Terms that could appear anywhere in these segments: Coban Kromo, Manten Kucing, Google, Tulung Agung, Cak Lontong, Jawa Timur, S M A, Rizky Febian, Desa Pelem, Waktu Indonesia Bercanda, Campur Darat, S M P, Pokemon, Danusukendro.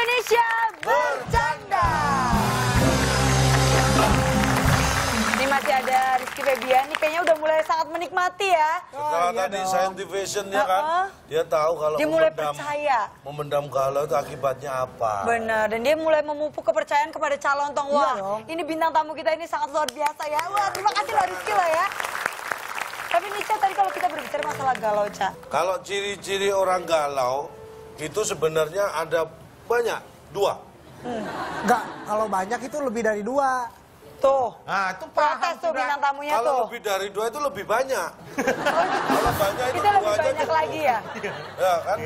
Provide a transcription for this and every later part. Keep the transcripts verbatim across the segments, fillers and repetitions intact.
Indonesia Bercanda. Ini masih ada Rizky Febian, ini kayaknya udah mulai sangat menikmati ya. Setelah oh, tadi iya scientification ya kan, uh-uh. dia tahu kalau dia mulai memendam, percaya. memendam galau itu akibatnya apa. Benar, dan dia mulai memupuk kepercayaan kepada Cak Lontong. Wah, iya ini bintang tamu kita ini sangat luar biasa ya. Wah, terima kasih loh Rizky loh ya. Tapi nih Cak, tadi kalau kita berbicara masalah galau Cak. Kalau ciri-ciri orang galau, itu sebenarnya ada banyak, dua. Hmm. Enggak, kalau banyak itu lebih dari dua. Tuh, nah, itu protes tuh bintang tamunya kalau tuh. Kalau lebih dari dua itu lebih banyak. Kalau banyak itu, itu dua lebih aja banyak cukup. Lagi ya? Ya kan,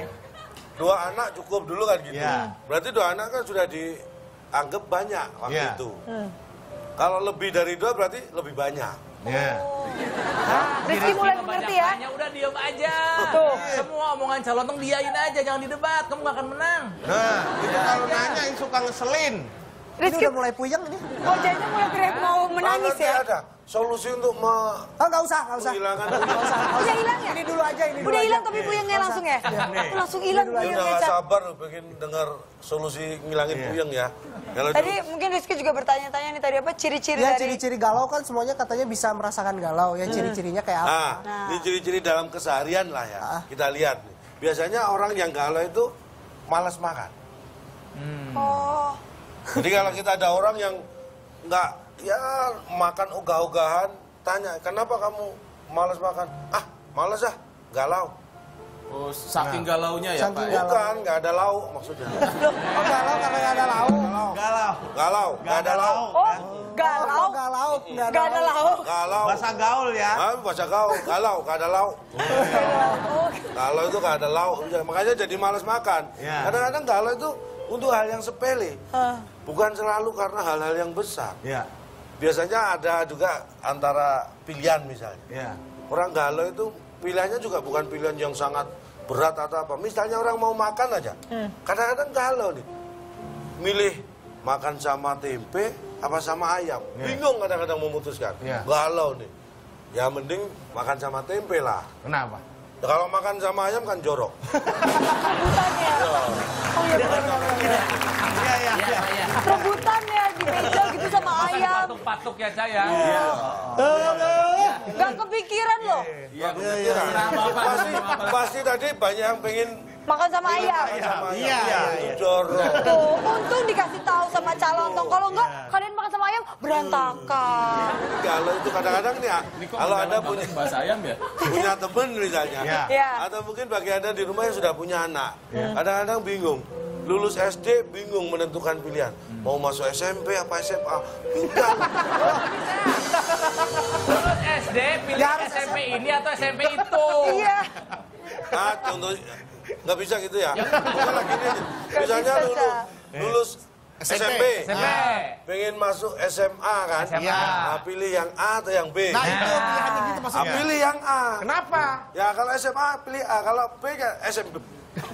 dua anak cukup dulu kan gitu. Yeah. Berarti dua anak kan sudah dianggap banyak waktu yeah. itu. Hmm. Kalau lebih dari dua berarti lebih banyak. Yeah. Oh. Nah, Rizky mulai mengerti ya. Udah diem aja. Tuh. Semua omongan Cak Lontong diain aja, jangan didebat, kamu gak akan menang. Nah, itu kalau nanya yang suka ngeselin. Rizky udah mulai puyeng ini. Oh, jadinya mulai keren mau menangis ya. Ada solusi untuk me... Oh, gak usah, gak usah. Hilangkan. Udah hilang ya? Ini dulu aja, ini dulu. Udah hilang tapi puyengnya langsung ya? Itu langsung hilang puyengnya. Udah gak sabar pengen dengar solusi ngilangin puyeng ya. Tadi mungkin Rizky juga bertanya-tanya nih tadi apa ciri-ciri dari... Ya, ciri-ciri galau kan semuanya katanya bisa merasakan galau. Ya, ciri-cirinya kayak apa? Nah, ini ciri-ciri dalam keseharian lah ya. Kita lihat. Biasanya orang yang galau itu malas makan. Oh... Jadi kalau kita ada orang yang nggak ya makan ogah-ogahan, tanya kenapa kamu malas makan? Ah, malas ah, galau. Oh, saking nah, galaunya ya saking Pak? Bukan, nggak ada lauk maksudnya. Oh, galau karena nggak ada lauk. Galau. Galau. Galau. Nggak ada lauk. Oh, galau. Galau. Nggak ada lauk. Galau. Bahasa gaul ya? Ah, bahasa gaul. Galau, nggak ada lauk. Galau itu nggak ada lauk, makanya jadi malas makan. Kadang-kadang galau itu untuk hal yang sepele, uh. bukan selalu karena hal-hal yang besar. Yeah. Biasanya ada juga antara pilihan misalnya. Yeah. Orang galau itu pilihannya juga bukan pilihan yang sangat berat atau apa. Misalnya orang mau makan aja, kadang-kadang mm. galau nih. Milih makan sama tempe apa sama ayam. Yeah. Bingung kadang-kadang memutuskan. Yeah. Galau nih. Ya mending makan sama tempe lah. Kenapa? Ya, kalau makan sama ayam kan jorok. Iya, iya, iya. Rebutan ya di meja gitu sama ayam. Patuk-patuk ya saya. Iya. Gak kepikiran loh. Iya, iya. Pasti, pasti tadi banyak yang pengen makan sama ayam. Iya, iya. Jorok. Tuh, untung dikasih tahu sama Cak Lontong. Kalau enggak, kalian makan sama ayam berantakan. Kalau itu kadang-kadang nih, kalau ada punya bahasa ayam ya, punya temen misalnya, atau mungkin bagi anda di rumah yang sudah punya anak, kadang-kadang bingung. Lulus S D bingung menentukan pilihan. Hmm. Mau masuk S M P apa S M A? Bingung. Lulus S D pilih S M P ini atau S M P itu. Iya. Nah, contoh nggak bisa gitu ya. Bukan lagi ini. Misalnya lulu, lulus S M P. S M P. Pengen masuk S M A kan? S M A. Nah, pilih yang A atau yang B? Nah, itu pilihannya gitu maksudnya. Pilih yang A. Kenapa? Ya kalau S M A pilih A, kalau B kan S M B. Nah,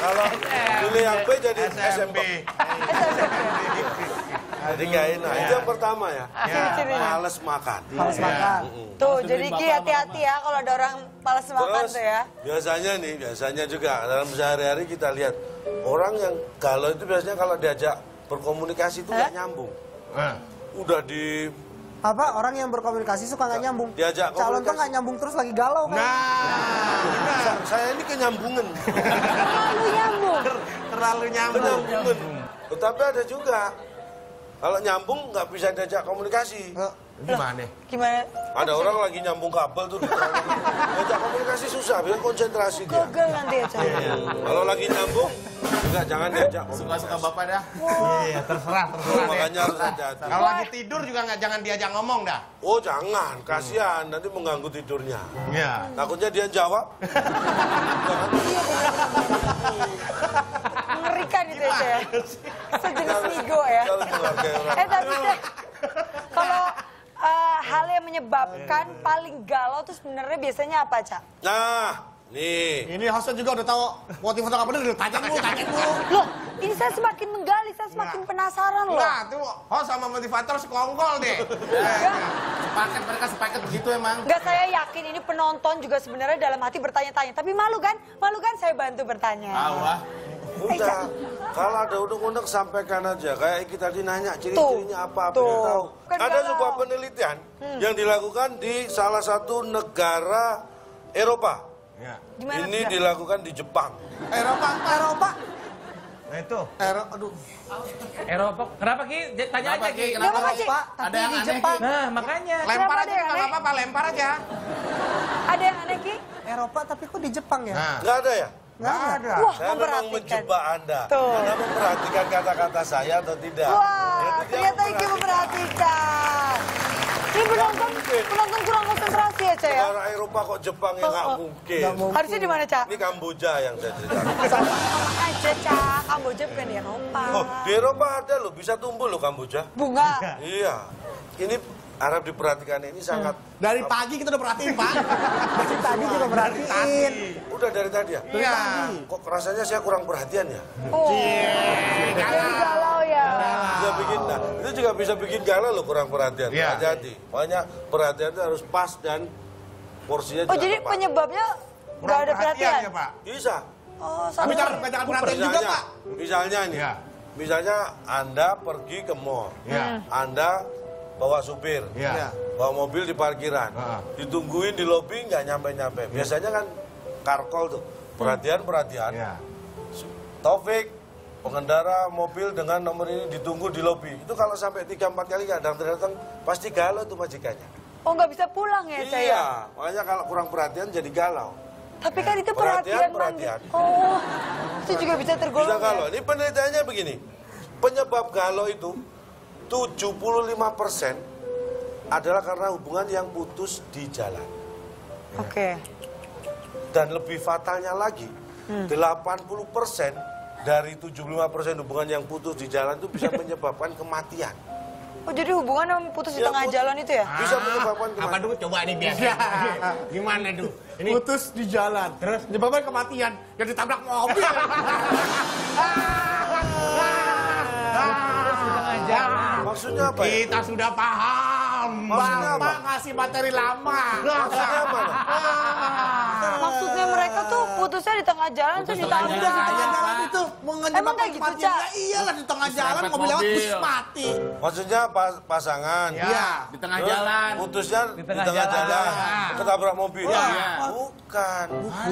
kalau pilih yang B jadi S M B. Jadi gak enak. Itu yang pertama ya. Males makan. Males makan. Tuh, jadi Ki hati-hati ya kalau ada orang males makan tuh ya. Biasanya nih, biasanya juga dalam sehari-hari kita lihat orang yang galau itu biasanya kalau diajak berkomunikasi itu gak nyambung. Udah di apa orang yang berkomunikasi suka nggak nyambung? Diajak Cak Lontong nggak nyambung terus lagi galau kan? Nah, nah. Saya ini kenyambungan. Terlalu nyambung. Ter terlalu nyambung. Kenyambungan. Tetapi ada juga kalau nyambung nggak bisa diajak komunikasi. Loh, gimana? Gimana? Ada orang lagi nyambung kabel tuh. Diajak komunikasi susah, biar konsentrasi dia. Google nanti ya Cak. Kalau lagi nyambung. Enggak, jangan diajak. Suka-suka bapak dah. Iya, terserah, terserah. Makanya harus hati-hati. Kalau lagi tidur juga nggak, jangan diajak ngomong dah. Oh, jangan. Kasihan, nanti mengganggu tidurnya. Iya. Takutnya dia jawab. Mengerikan itu ya. Sejenis ego ya. Eh, tapi kalau hal yang menyebabkan paling galau tuh sebenarnya biasanya apa, Cak? Nah. Nih. Ini Hasan juga udah tahu motif foto kapan udah tanya mulu, tanya mulu. Loh, ini saya semakin menggali, saya kan semakin nah. penasaran loh. Nah, tuh host sama motivator sekongkol deh. Sepaket mereka sepaket begitu emang. Enggak, saya yakin ini penonton juga sebenarnya dalam hati bertanya-tanya. Tapi malu kan? Malu kan saya bantu bertanya. Awah. Udah, kalau ada undang-undang sampaikan aja. Kayak Iki tadi nanya ciri-cirinya apa, apa dia tahu. Bukan ada galau. Sebuah penelitian hmm. yang dilakukan di salah satu negara Eropa. Ya. Ini negara? Dilakukan di Jepang. Eropa, Eropa. Nah itu. Ero, aduh. Eropa. Kenapa Ki? Tanya kenapa, aja Ki. Kenapa Eropa? Ada yang di aneh, Jepang. Ki. Nah makanya. Lempar kenapa aja, nggak apa-apa. Lempar aja. Ada yang aneh Ki? Eropa tapi kok di Jepang ya? Nah. Nggak ada ya? Nggak ada. Wah, saya memang menjebak Anda. Anda memperhatikan kata-kata saya atau tidak? Wah, ternyata Iki memperhatikan. Ini penonton, penonton kurang konsentrasi ya, Cak? Negara Eropa kok Jepang ya, nggak mungkin. Harusnya di mana, Cak? Ini Kamboja yang saya ceritakan. Sama aja, Cak. Kamboja bukan di Eropa. Oh, di Eropa ada loh, bisa tumbuh loh Kamboja. Bunga? Iya. Ini... Harap diperhatikan ini sangat... Dari pagi kita udah perhatiin, Pak. Dari tadi juga perhatiin. Udah dari tadi ya? Iya. Kok rasanya saya kurang perhatian ya? Oh. Jadi galau ya? Bisa bikin, nah, itu juga bisa bikin galau loh kurang perhatian. Iya. Hati-hati. Makanya perhatian itu harus pas dan porsinya juga tepat. Oh, jadi penyebabnya nggak ada perhatian? Ya, Pak? Bisa. Oh, sama. Tapi jangan perhatian juga, Pak. Misalnya nih, misalnya Anda pergi ke mall. Anda... bawa supir, ya. Bawa mobil di parkiran, nah. Ditungguin di lobi nggak nyampe-nyampe. Biasanya kan karkol tuh, perhatian-perhatian. Ya. Taufik, pengendara mobil dengan nomor ini ditunggu di lobi. Itu kalau sampai tiga empat kali nggak datang-datang, pasti galau tuh majikannya. Oh nggak bisa pulang ya saya? Iya, makanya kalau kurang perhatian jadi galau. Tapi kan itu perhatian, perhatian. perhatian. Oh, itu juga bisa tergolong. Bisa galau, ya? Ini penelitiannya begini, penyebab galau itu tujuh puluh lima persen adalah karena hubungan yang putus di jalan. Oke. Okay. Dan lebih fatalnya lagi, hmm. delapan puluh persen dari tujuh puluh lima persen hubungan yang putus di jalan itu bisa menyebabkan kematian. Oh, jadi hubungan yang putus di ya, tengah putus, jalan itu ya? Bisa menyebabkan kematian. Apa dulu coba ini biasanya. Gimana dulu? Ini... Putus di jalan, terus menyebabkan kematian yang ditabrak mobil. Maksudnya apa ya? Kita sudah paham. Bapak ngasih materi lama. Maksudnya apa? Maksudnya mereka tuh putusnya di tengah jalan terus ditabrak. Di tengah jalan itu emang kayak gitu, Cak? Iyalah di tengah jalan mobil lewat terus mati. Maksudnya pasangan. Iya. Di tengah jalan. Putusnya di tengah jalan. Ketabrak mobil. Bukan.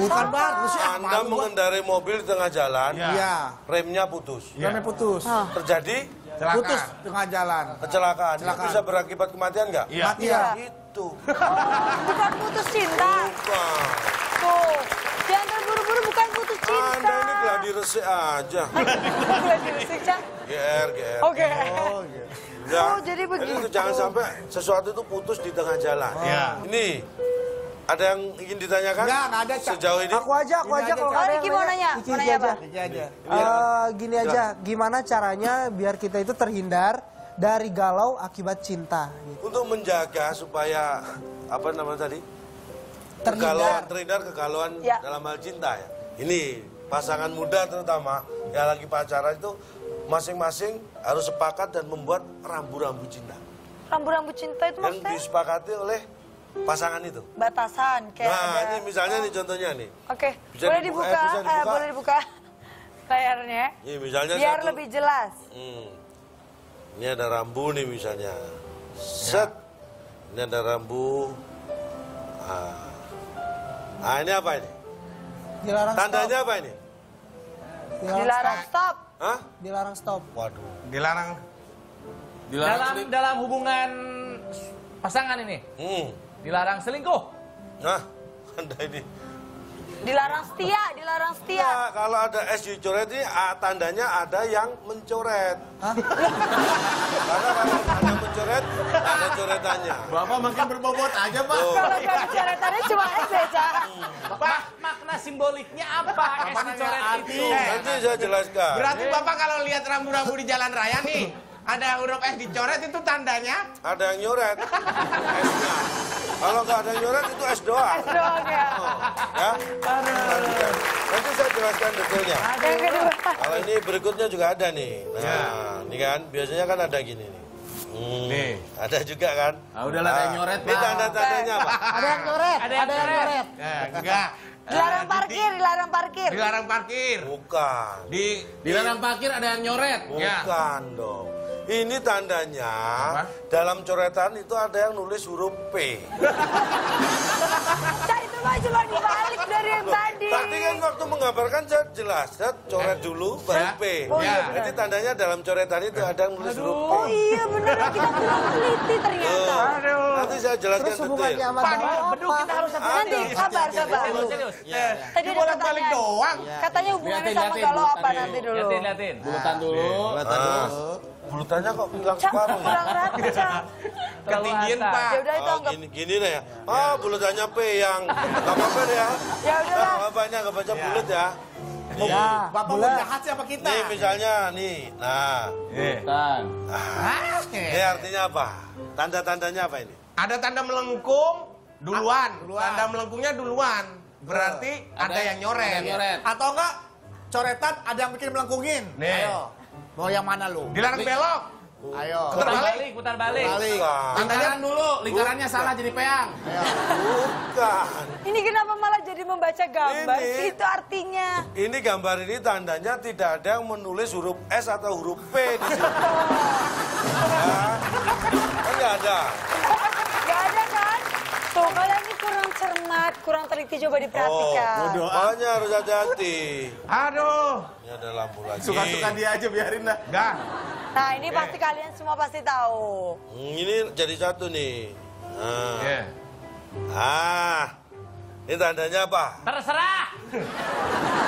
Bukan bagus. Anda mengendarai mobil di tengah jalan. Iya. Remnya putus. Remnya putus. Terjadi? Celaka. Putus tengah jalan. Kecelakaan. Itu bisa berakibat kematian nggak? Iya. Kematian. Ya. Itu. Oh, bukan putus cinta. Bukan. Tuh. Jangan terburu-buru, bukan putus cinta. Anda ini gladi resik aja. Gladi resik, Cak? G R, G R. Oke. Oh, oh, jadi begitu. Jadi, jangan sampai sesuatu itu putus di tengah jalan. Iya. Oh. Ini. Ada yang ingin ditanyakan? Enggak, enggak ada, Cak. Sejauh ini? Aku aja, aku aja. Kalau ada Iki mau nanya. Iki aja. Gini aja, gimana caranya biar kita itu terhindar dari galau akibat cinta? Untuk menjaga supaya, apa namanya tadi? Terhindar. Terhindar kegalauan dalam hal cinta ya. Ini, pasangan muda terutama, yang lagi pacaran itu, masing-masing harus sepakat dan membuat rambu-rambu cinta. Rambu-rambu cinta itu maksudnya? Yang disepakati oleh... pasangan itu batasan kayak nah ada... ini misalnya nih contohnya nih oke okay. boleh dibuka, dibuka, eh, bisa dibuka. Eh, boleh dibuka layarnya ini misalnya biar satu, lebih jelas hmm, ini ada rambu nih misalnya set ini ada rambu ah, ah ini apa ini dilarang tandanya stop. Apa ini dilarang, dilarang stop Hah? dilarang stop waduh dilarang, dilarang dalam sering. Dalam hubungan pasangan ini hmm. Dilarang selingkuh. Nah, Anda ini. Dilarang setia, dilarang setia. Nah, kalau ada S dicoret ini, tandanya ada yang mencoret. Hah? Karena kalau ada mencoret, ada coretannya. Bapak makin berbobot aja, Pak. Oh. Kalau nggak ada coretannya cuma S aja. Pak, makna simboliknya apa S dicoret itu? Nanti saya jelaskan. Berarti Bapak kalau lihat rambu-rambu di jalan raya nih, Ada huruf S dicoret itu tandanya? Ada yang nyoret S-nya. Kalau nggak ada yang nyoret itu S doang. S doang ya. Oh, ya? Aduh. Nanti saya jelaskan detailnya. Ada yang kedua. Kalau ini berikutnya juga ada nih. Nah, ya. Ini kan biasanya kan ada gini nih. Hmm, nih. Ada juga kan? Ah, udahlah ada yang nyoret. Ini tanda-tandanya apa? Ada yang nyoret. Ada yang nyoret. Ya, enggak. Dilarang parkir, dilarang parkir. Dilarang parkir. Bukan. Di dilarang parkir ada yang nyoret. Bukan ya. Dong. Ini tandanya apa? Dalam coretan itu ada yang nulis huruf P. Saya itu mah cuma dibalik dari yang tadi. Tadi kan waktu menggambarkan saya jelas, saya coret dulu baru P. Oh, iya. Jadi tandanya dalam coretan itu ada yang nulis huruf P. Oh iya benar, kita kurang teliti ternyata. Aduh. Nanti saya jelaskan detail. Beduh kita harus apa? Nanti sabar sabar. Tadi bolak-balik doang. Katanya hubungannya sama kalau apa nanti dulu. Liatin-liatin. Bulutan dulu. Bulutan dulu. Bulutannya kok hilang separuh ya? Ketinggian Pak. Ya udah itu anggap. Gini, gini deh ya. Oh bulutannya P yang. Gak apa-apa ya. Ya udah lah. Gak apa-apa, gak baca bulut ya. Ya. Bapak mau jahat siapa kita? Nih misalnya nih. Nah. Bulutan. Ini artinya apa? Tanda-tandanya apa ini? Ada tanda melengkung duluan. Tanda melengkungnya duluan. Berarti ada yang nyoret. Atau enggak coretan ada yang bikin melengkungin. Nih. Mau yang mana lu? Dilarang belok. Ayo. Putar balik, putar balik. Balik. Lingkaran dulu, lingkarannya salah jadi peyang. Bukan. Ini kenapa malah jadi membaca gambar? Ini, itu artinya. Ini gambar ini tandanya tidak ada yang menulis huruf S atau huruf P di sini. Kan nggak ada. Nggak ada kan? Tuh kalian ini kurang cermat, kurang teliti, coba diperhatikan. Oh, doanya harus hati-hati. Aduh. Ada lampu lagi. Suka-suka dia aja biarin lah. Enggak. Nah ini okay. Pasti kalian semua pasti tahu. Ini jadi satu nih. Nah. Yeah. Ah, ini tandanya apa? Terserah.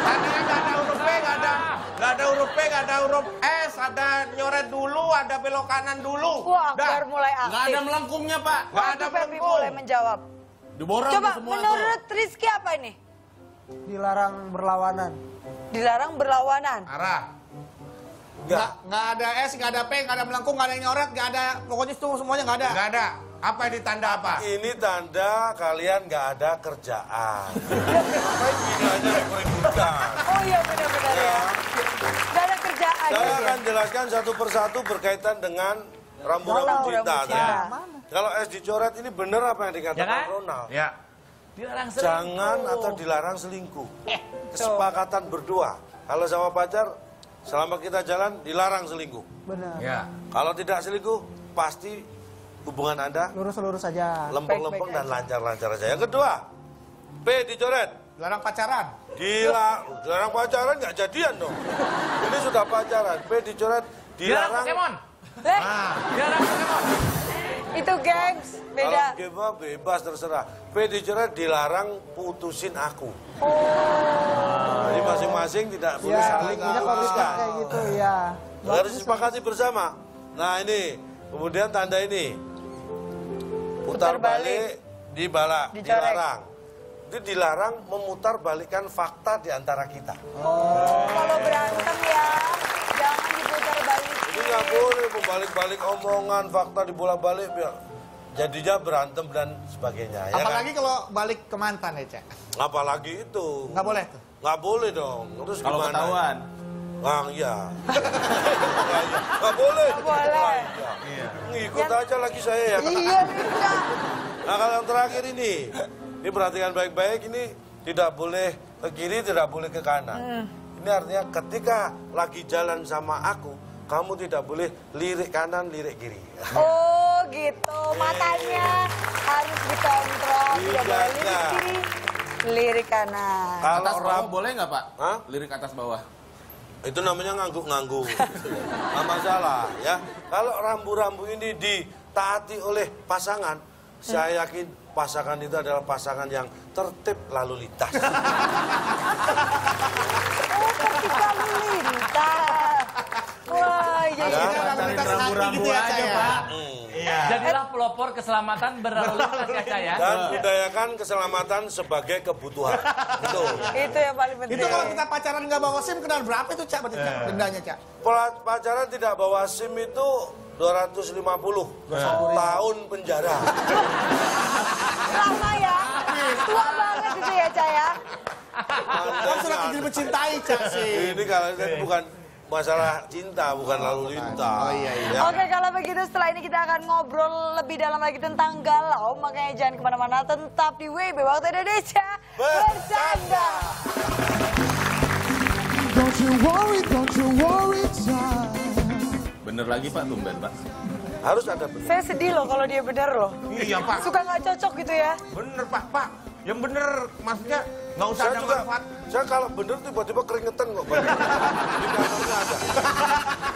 Tandanya nggak ada huruf P, nggak ada, nggak ada huruf P, nggak ada huruf S, ada nyoret dulu, ada belok kanan dulu. Wah, Akbar mulai aktif. Nggak ada melengkungnya Pak. Nggak ada melengkung. Mulai menjawab. Diborong coba semua menurut tuh. Rizky apa ini? Dilarang berlawanan. Dilarang berlawanan. Arah. Enggak, enggak ada S, enggak ada P, enggak ada melengkung, enggak ada nyoret, enggak ada. Pokoknya itu semuanya enggak ada. Enggak ada. Apa yang ditanda apa? Ini tanda kalian enggak ada kerjaan. Ngapain bilangnya rebutan? Oh iya benar-benar ya. Enggak ada kerjaan. Saya akan jelaskan satu persatu berkaitan dengan rambu-rambu cinta. Kalau S dicoret ini benar apa yang dikatakan Ronald? Ya. Jangan atau dilarang selingkuh. Kesepakatan berdua. Kalau sama pacar, selama kita jalan dilarang selingkuh. Benar. Ya. Kalau tidak selingkuh, pasti hubungan Anda lurus-lurus saja. Lempeng-lempeng dan lancar-lancar saja. Yang kedua, P dicoret. Dilarang pacaran. Dilarang, dilarang pacaran nggak jadian dong. Ini sudah pacaran. P dicoret. Dilarang. Dilarang Pokemon. Nah. Dilarang Pokemon. Itu gengs, beda. Kalau gema bebas terserah. P dicoret dilarang putusin aku. Oh. Jadi masing-masing tidak boleh saling memutuskan. Kayak gitu ya. Harus disepakati bersama. Nah ini, kemudian tanda ini. Putar balik, dibalak, dilarang. Itu dilarang memutar balikan fakta di antara kita. Oh, kalau berantem ya. Nggak boleh membalik-balik omongan, fakta dibolak-balik, jadinya berantem dan sebagainya. Apalagi ya kan? Kalau balik ke mantan ya, Cak? Apalagi itu. Nggak boleh tuh? Nggak boleh dong. Terus kalau gimana? Ketahuan? Nah, iya. Nggak boleh. Nggak boleh. Nah, iya. Ngikut aja lagi saya ya. Iya, iya. Nah, kalau yang terakhir ini, ini perhatikan baik-baik, ini tidak boleh ke kiri, tidak boleh ke kanan. Hmm. Ini artinya ketika lagi jalan sama aku, kamu tidak boleh lirik kanan, lirik kiri. Oh gitu, matanya harus dikontrol. Tidak boleh lirik kiri, lirik kanan. Atas bawah boleh nggak Pak? Hah? Lirik atas bawah. Itu namanya ngangguk-ngangguk. Nggak masalah ya. Kalau rambu-rambu ini ditaati oleh pasangan, saya yakin pasangan itu adalah pasangan yang tertib lalu lintas. Oh tertib lalu lintas. Wah, jadi kita lakukan hati gitu ya saya. Iya. Jadilah pelopor keselamatan berlalu lintas ya saya. Dan budayakan keselamatan sebagai kebutuhan. Itu. Itu yang paling penting. Itu kalau kita pacaran nggak bawa SIM kena berapa itu Cak? Dendanya Cak. Pacaran tidak bawa SIM itu dua ratus lima puluh tahun penjara. Lama ya. Tua banget itu ya Cak ya. Kan sudah kecil mencintai Cak sih. Ini kalau bukan masalah cinta, bukan lalu lintas. Oh, iya, iya. Oke, kalau begitu setelah ini kita akan ngobrol lebih dalam lagi tentang galau. Makanya jangan kemana-mana, tetap di W B Waktu Indonesia Bercanda. Don't you worry, don't you worry, child. Bener lagi Pak, tumben Pak. Harus ada bener. Saya sedih loh kalau dia bener loh. Iya Pak. Suka nggak cocok gitu ya. Bener Pak, Pak. Yang bener maksudnya. Nggak usah ada manfaat. Saya kalau bener tiba-tiba keringetan kok. Di kantornya ada.